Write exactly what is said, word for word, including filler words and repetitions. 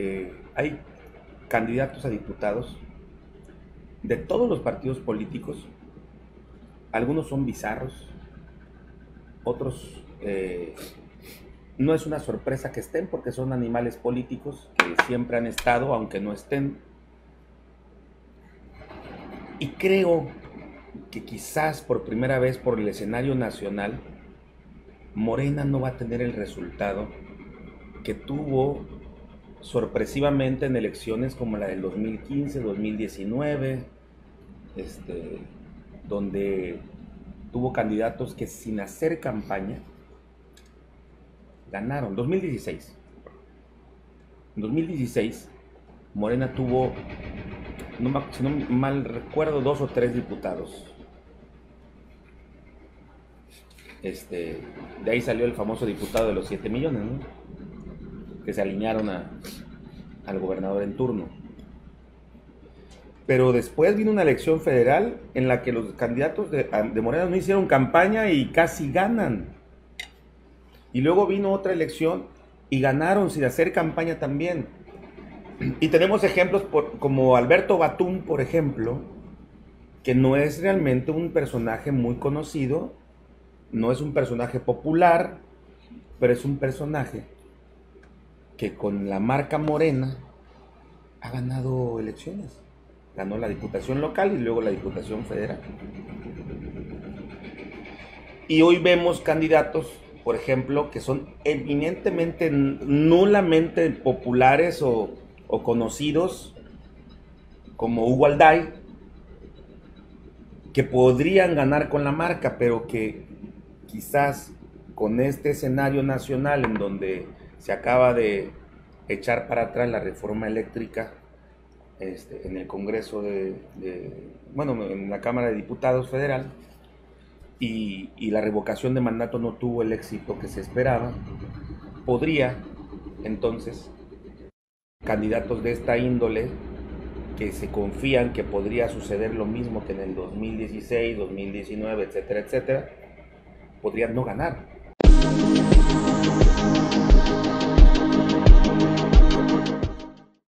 eh, hay candidatos a diputados de todos los partidos políticos. Algunos son bizarros, otros eh, no es una sorpresa que estén, porque son animales políticos que siempre han estado, aunque no estén. Y creo que quizás por primera vez por el escenario nacional, Morena no va a tener el resultado que tuvo sorpresivamente en elecciones como la del dos mil quince, dos mil diecinueve, este, donde tuvo candidatos que sin hacer campaña ganaron. dos mil dieciséis. En dos mil dieciséis, Morena tuvo, no, si no mal recuerdo, dos o tres diputados. Este, de ahí salió el famoso diputado de los siete millones, ¿no?, que se alinearon a, al gobernador en turno. Pero después vino una elección federal en la que los candidatos de, de Morena no hicieron campaña y casi ganan. Y luego vino otra elección y ganaron sin hacer campaña también. Y tenemos ejemplos por, como Alberto Batún, por ejemplo, que no es realmente un personaje muy conocido, no es un personaje popular, pero es un personaje que con la marca Morena ha ganado elecciones. Ganó la diputación local y luego la diputación federal. Y hoy vemos candidatos, por ejemplo, que son eminentemente, nulamente populares o, o conocidos, como Ugualday, que podrían ganar con la marca, pero que quizás con este escenario nacional en donde se acaba de echar para atrás la reforma eléctrica este, en el Congreso de, de, bueno, en la Cámara de Diputados Federal, Y, y la revocación de mandato no tuvo el éxito que se esperaba, podría entonces candidatos de esta índole que se confían que podría suceder lo mismo que en el dos mil dieciséis, dos mil diecinueve, etcétera, etcétera, podrían no ganar.